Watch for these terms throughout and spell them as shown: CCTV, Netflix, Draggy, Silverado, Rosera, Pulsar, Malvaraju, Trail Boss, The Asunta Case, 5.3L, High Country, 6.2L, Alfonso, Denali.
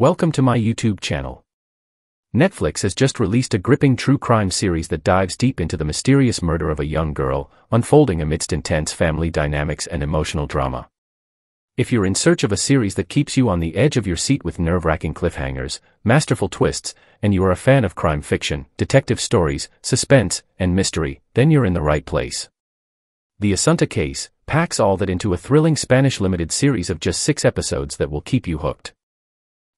Welcome to my YouTube channel. Netflix has just released a gripping true crime series that dives deep into the mysterious murder of a young girl, unfolding amidst intense family dynamics and emotional drama. If you're in search of a series that keeps you on the edge of your seat with nerve-wracking cliffhangers, masterful twists, and you are a fan of crime fiction, detective stories, suspense, and mystery, then you're in the right place. The Asunta Case packs all that into a thrilling Spanish limited series of just 6 episodes that will keep you hooked.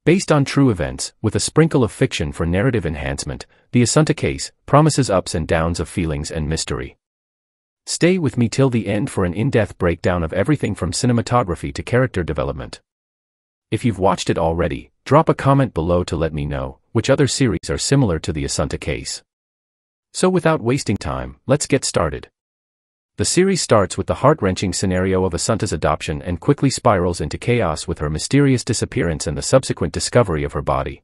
Based on true events, with a sprinkle of fiction for narrative enhancement, The Asunta Case promises ups and downs of feelings and mystery. Stay with me till the end for an in-depth breakdown of everything from cinematography to character development. If you've watched it already, drop a comment below to let me know which other series are similar to The Asunta Case. So without wasting time, let's get started. The series starts with the heart-wrenching scenario of Asunta's adoption and quickly spirals into chaos with her mysterious disappearance and the subsequent discovery of her body.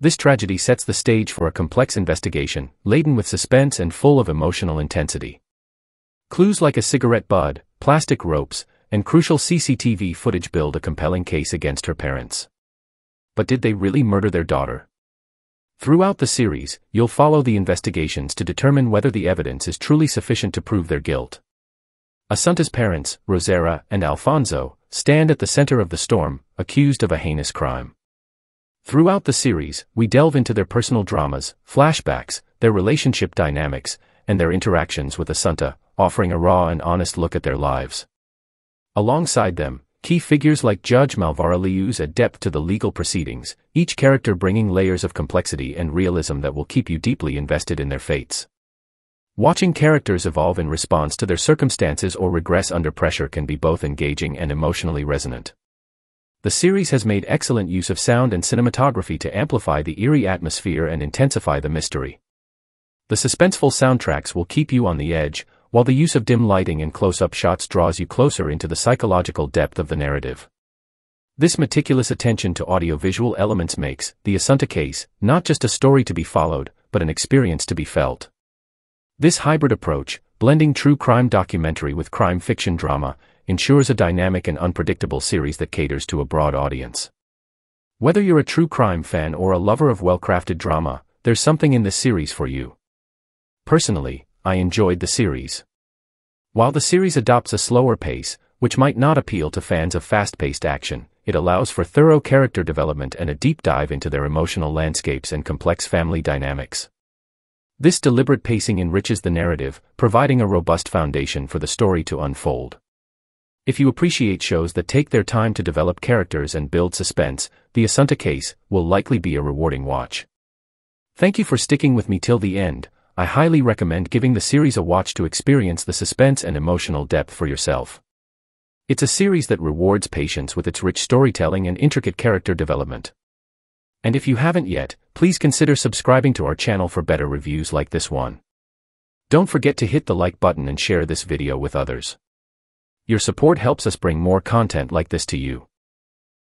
This tragedy sets the stage for a complex investigation, laden with suspense and full of emotional intensity. Clues like a cigarette butt, plastic ropes, and crucial CCTV footage build a compelling case against her parents. But did they really murder their daughter? Throughout the series, you'll follow the investigations to determine whether the evidence is truly sufficient to prove their guilt. Asunta's parents, Rosera and Alfonso, stand at the center of the storm, accused of a heinous crime. Throughout the series, we delve into their personal dramas, flashbacks, their relationship dynamics, and their interactions with Asunta, offering a raw and honest look at their lives. Alongside them, key figures like Judge Malvaraju add depth to the legal proceedings, each character bringing layers of complexity and realism that will keep you deeply invested in their fates. Watching characters evolve in response to their circumstances or regress under pressure can be both engaging and emotionally resonant. The series has made excellent use of sound and cinematography to amplify the eerie atmosphere and intensify the mystery. The suspenseful soundtracks will keep you on the edge, while the use of dim lighting and close-up shots draws you closer into the psychological depth of the narrative. This meticulous attention to audiovisual elements makes The Asunta Case not just a story to be followed, but an experience to be felt. This hybrid approach, blending true crime documentary with crime fiction drama, ensures a dynamic and unpredictable series that caters to a broad audience. Whether you're a true crime fan or a lover of well-crafted drama, there's something in this series for you. Personally, I enjoyed the series. While the series adopts a slower pace, which might not appeal to fans of fast-paced action, it allows for thorough character development and a deep dive into their emotional landscapes and complex family dynamics. This deliberate pacing enriches the narrative, providing a robust foundation for the story to unfold. If you appreciate shows that take their time to develop characters and build suspense, The Asunta Case will likely be a rewarding watch. Thank you for sticking with me till the end. I highly recommend giving the series a watch to experience the suspense and emotional depth for yourself. It's a series that rewards patience with its rich storytelling and intricate character development. And if you haven't yet, please consider subscribing to our channel for better reviews like this one. Don't forget to hit the like button and share this video with others. Your support helps us bring more content like this to you.